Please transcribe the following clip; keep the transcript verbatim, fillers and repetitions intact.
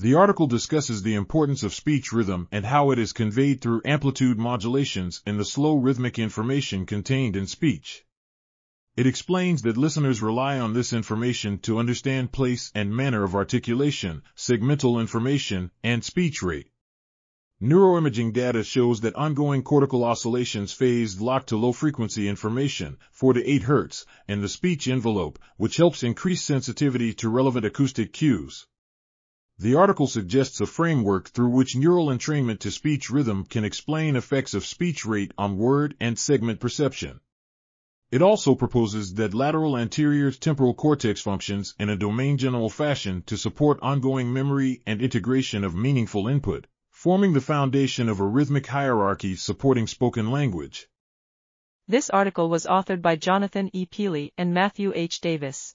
The article discusses the importance of speech rhythm and how it is conveyed through amplitude modulations and the slow rhythmic information contained in speech. It explains that listeners rely on this information to understand place and manner of articulation, segmental information, and speech rate. Neuroimaging data shows that ongoing cortical oscillations phased lock to low-frequency information, four to eight hertz, in the speech envelope, which helps increase sensitivity to relevant acoustic cues. The article suggests a framework through which neural entrainment to speech rhythm can explain effects of speech rate on word and segment perception. It also proposes that lateral anterior temporal cortex functions in a domain-general fashion to support ongoing memory and integration of meaningful input, forming the foundation of a rhythmic hierarchy supporting spoken language. This article was authored by Jonathan E. Peelle and Matthew H. Davis.